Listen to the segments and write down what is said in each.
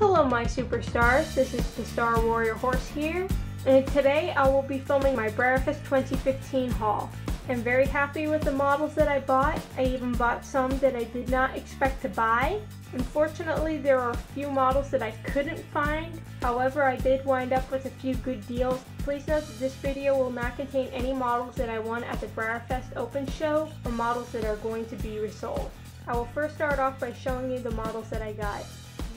Hello my superstars, this is the Star Warrior Horse here, and today I will be filming my BreyerFest 2015 haul. I'm very happy with the models that I bought. I even bought some that I did not expect to buy. Unfortunately, there are a few models that I couldn't find. However, I did wind up with a few good deals. Please note that this video will not contain any models that I won at the BreyerFest Open Show or models that are going to be resold. I will first start off by showing you the models that I got.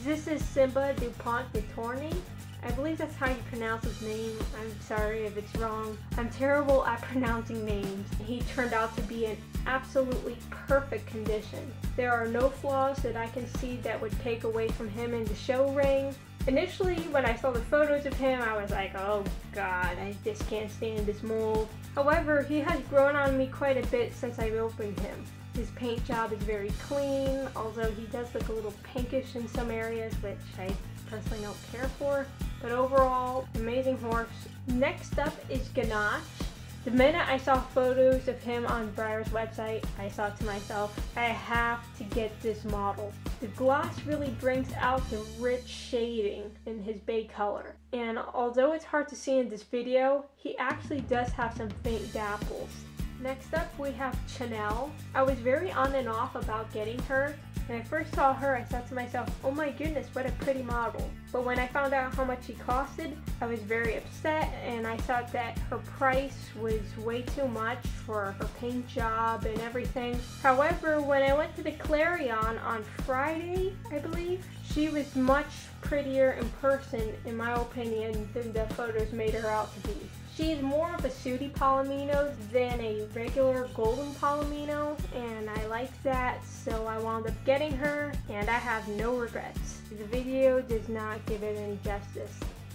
This is Simba Dupont de Tourney. I believe that's how you pronounce his name. I'm sorry if it's wrong. I'm terrible at pronouncing names. He turned out to be in absolutely perfect condition. There are no flaws that I can see that would take away from him in the show ring. Initially, when I saw the photos of him, I was like, oh god, I just can't stand this mold. However, he has grown on me quite a bit since I've opened him. His paint job is very clean, although he does look a little pinkish in some areas, which I personally don't care for. But overall, amazing horse. Next up is Ganache. The minute I saw photos of him on Breyer's website, I thought to myself, I have to get this model. The gloss really brings out the rich shading in his bay color. And although it's hard to see in this video, he actually does have some faint dapples. Next up we have Chanel. I was very on and off about getting her. When I first saw her, I thought to myself, oh my goodness, what a pretty model. But when I found out how much she costed, I was very upset, and I thought that her price was way too much for her paint job and everything. However, when I went to the Clarion on Friday, I believe, she was much prettier in person, in my opinion, than the photos made her out to be. She's more of a sooty palomino than a regular golden palomino, and I like that, so I wound up getting her, and I have no regrets. The video does not give it any justice.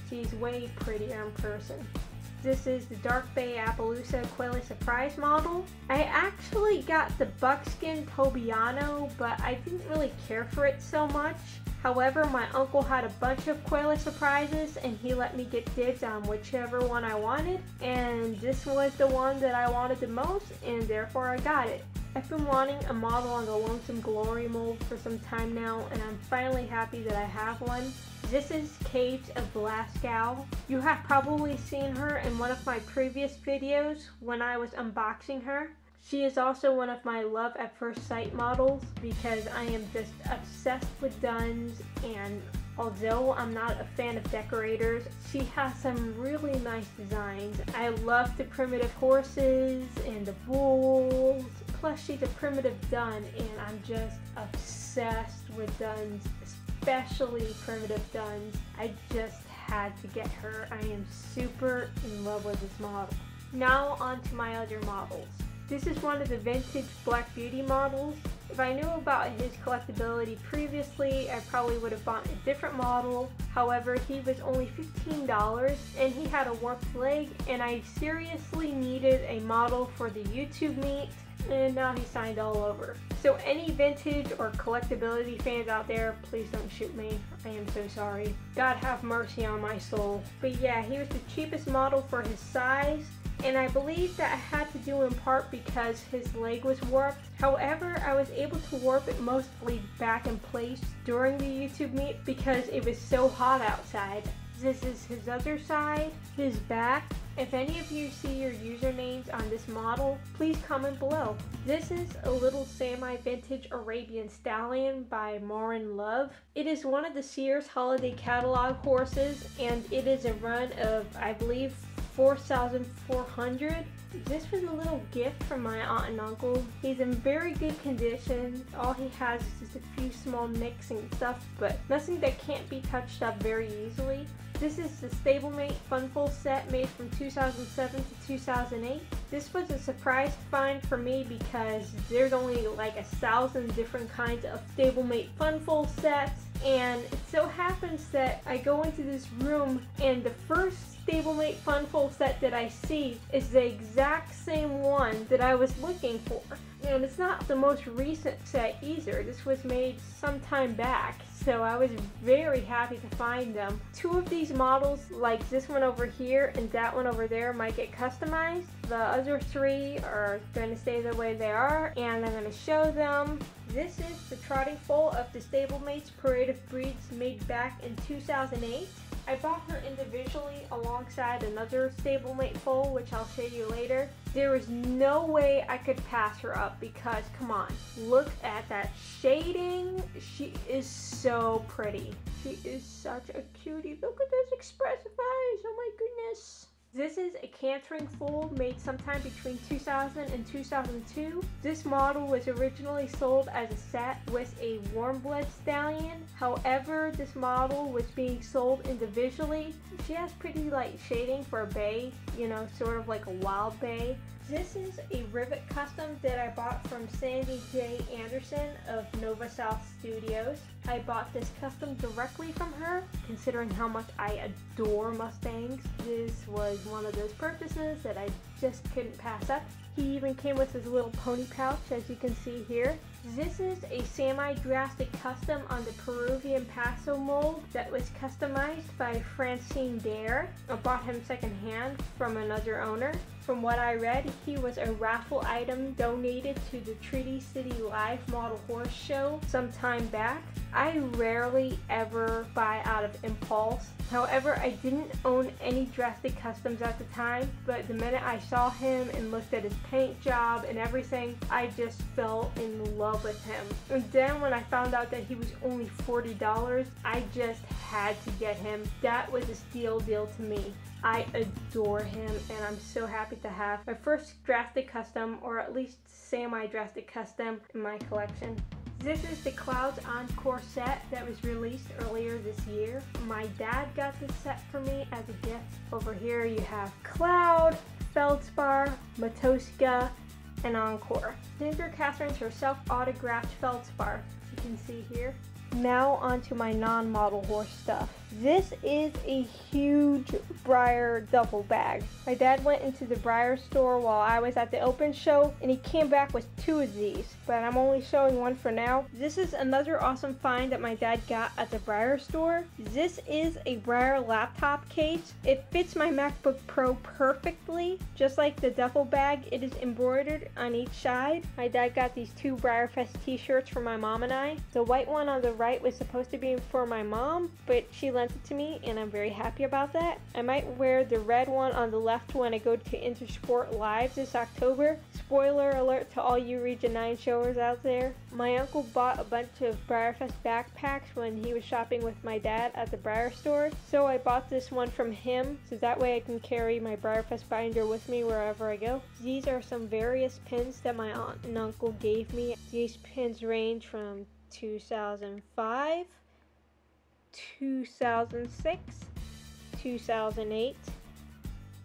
She's way prettier in person. This is the Dark Bay Appaloosa Aquila Surprise model. I actually got the Buckskin Tobiano, but I didn't really care for it so much. However, my uncle had a bunch of Quayla Surprises, and he let me get dibs on whichever one I wanted, and this was the one that I wanted the most, and therefore I got it. I've been wanting a model on the Lonesome Glory mold for some time now, and I'm finally happy that I have one. This is Caves of Glasgow. You have probably seen her in one of my previous videos when I was unboxing her. She is also one of my love at first sight models because I am just obsessed with guns, and although I'm not a fan of decorators, she has some really nice designs. I love the primitive horses and the bulls, plus she's a primitive dun, and I'm just obsessed with duns, especially primitive duns. I just had to get her. I am super in love with this model. Now on to my other models. This is one of the vintage Black Beauty models. If I knew about his collectability previously, I probably would have bought a different model. However, he was only $15, and he had a warped leg, and I seriously needed a model for the YouTube meet, and now he signed all over. So any vintage or collectability fans out there, please don't shoot me. I am so sorry. God have mercy on my soul. But yeah, he was the cheapest model for his size, and I believe that I had to do in part because his leg was warped. However, I was able to warp it mostly back in place during the YouTube meet because it was so hot outside. This is his other side, his back. If any of you see your usernames on this model, please comment below. This is a little semi-vintage Arabian Stallion by Marin Love. It is one of the Sears Holiday Catalog horses, and it is a run of, I believe, 4,400. This was a little gift from my aunt and uncle. He's in very good condition. All he has is just a few small nicks and stuff, but nothing that can't be touched up very easily. This is the Stablemates Funful set made from 2007 to 2008. This was a surprise find for me because there's only like 1,000 different kinds of Stablemate Funful sets, and it so happens that I go into this room and the first Stablemate Funful set that I see is the exact same one that I was looking for. And it's not the most recent set either. This was made some time back, so I was very happy to find them. Two of these models, like this one over here and that one over there, might get customized. The other three are going to stay the way they are, and I'm going to show them. This is the trotting foal of the Stablemates Parade of Breeds made back in 2008. I bought her individually alongside another stablemate foal, which I'll show you later. There was no way I could pass her up because, come on, look at that shading. She is so pretty. She is such a cutie. Look at those expressive eyes. Oh my goodness. This is a cantering foal made sometime between 2000 and 2002. This model was originally sold as a set with a warm blood stallion. However, this model was being sold individually. She has pretty light shading for a bay, you know, sort of like a wild bay. This is a rivet custom that I bought from Sandy J. Anderson of Nova South Studios. I bought this custom directly from her, considering how much I adore Mustangs. This was one of those purchases that I just couldn't pass up. He even came with his little pony pouch, as you can see here. This is a semi-drastic custom on the Peruvian Paso mold that was customized by Francine Dare. I bought him secondhand from another owner. From what I read, he was a raffle item donated to the Treaty City Live Model Horse Show some time back. I rarely ever buy out of impulse. However, I didn't own any drastic customs at the time, but the minute I saw him and looked at his paint job and everything, I just fell in love with him. And then when I found out that he was only $40, I just had to get him. That was a steal deal to me. I adore him, and I'm so happy to have my first drastic custom, or at least semi-drastic custom, in my collection. This is the Clouds Encore set that was released earlier this year. My dad got this set for me as a gift. Over here you have Cloud, Feldspar, Matoska, and Encore. Ginger Catherine's herself autographed Feldspar, as you can see here. Now onto my non-model horse stuff. This is a huge Breyer duffel bag. My dad went into the Breyer store while I was at the open show, and he came back with two of these, but I'm only showing one for now. This is another awesome find that my dad got at the Breyer store. This is a Breyer laptop case. It fits my MacBook Pro perfectly. Just like the duffel bag, it is embroidered on each side. My dad got these two BreyerFest t-shirts for my mom and I. The white one on the right was supposed to be for my mom, but she lent it to me, and I'm very happy about that. I might wear the red one on the left when I go to Intersport Live this October. Spoiler alert to all you Region 9 showers out there. My uncle bought a bunch of BreyerFest backpacks when he was shopping with my dad at the Breyer store, so I bought this one from him, so that way I can carry my BreyerFest binder with me wherever I go. These are some various pins that my aunt and uncle gave me. These pins range from 2005, 2006, 2008,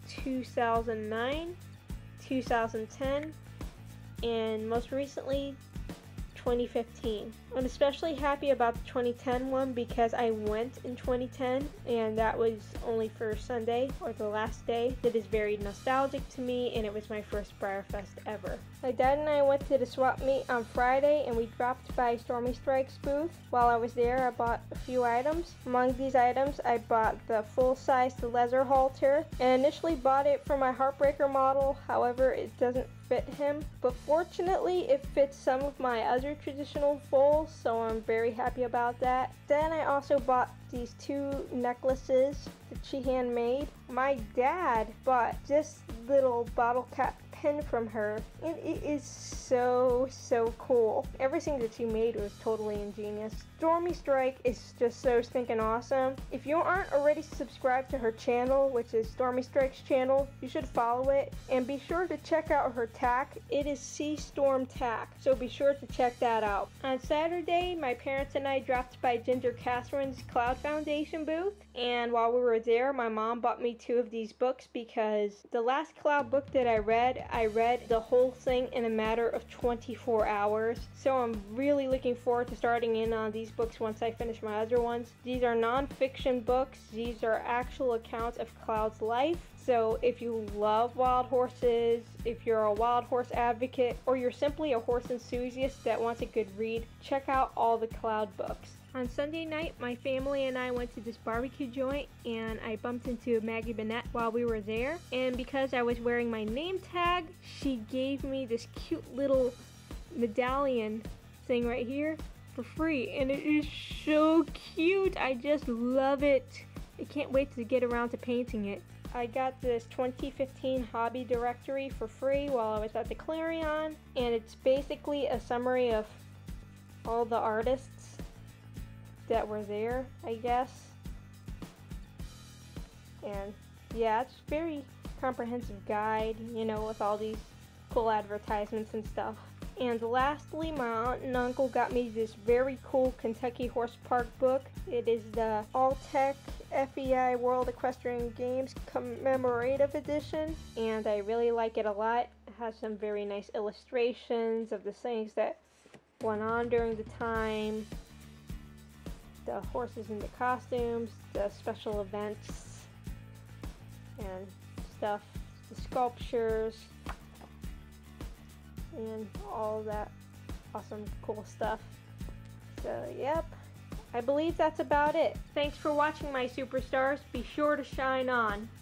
2009, 2010, and most recently 2015. I'm especially happy about the 2010 one because I went in 2010, and that was only for Sunday, or the last day. It is very nostalgic to me, and it was my first BreyerFest ever. My dad and I went to the swap meet on Friday, and we dropped by Stormy Strike's booth. While I was there, I bought a few items. Among these items, I bought the full-size leather halter, and initially bought it for my Heartbreaker model. However, it doesn't fit him, but fortunately it fits some of my other traditional foals, so I'm very happy about that. Then I also bought these two necklaces that she handmade. My dad bought this little bottle cap pin from her, and it is so cool. Everything that she made was totally ingenious. Stormy Strike is just so stinking awesome. If you aren't already subscribed to her channel, which is Stormy Strike's channel, you should follow it, and be sure to check out her tack. It is Sea Storm Tack, so be sure to check that out. On Saturday, my parents and I dropped by Ginger Catherine's Cloud Foundation booth, and while we were there, my mom bought me two of these books because the last Cloud book that I read the whole thing in a matter of 24 hours. So I'm really looking forward to starting in on these books once I finish my other ones. These are non-fiction books. These are actual accounts of Cloud's life. So if you love wild horses, if you're a wild horse advocate, or you're simply a horse enthusiast that wants a good read, check out all the Cloud books. On Sunday night, my family and I went to this barbecue joint, and I bumped into Maggie Bennett while we were there. And because I was wearing my name tag, she gave me this cute little medallion thing right here for free, and it is so cute. I just love it. I can't wait to get around to painting it. I got this 2015 hobby directory for free while I was at the Clarion, and it's basically a summary of all the artists that were there, I guess. And yeah, it's a very comprehensive guide, you know, with all these cool advertisements and stuff. And lastly, my aunt and uncle got me this very cool Kentucky Horse Park book. It is the Alltech FEI World Equestrian Games Commemorative Edition, and I really like it a lot. It has some very nice illustrations of the things that went on during the time, the horses and the costumes, the special events and stuff, the sculptures, and all that awesome cool stuff. So yep, I believe that's about it. Thanks for watching, my superstars. Be sure to shine on.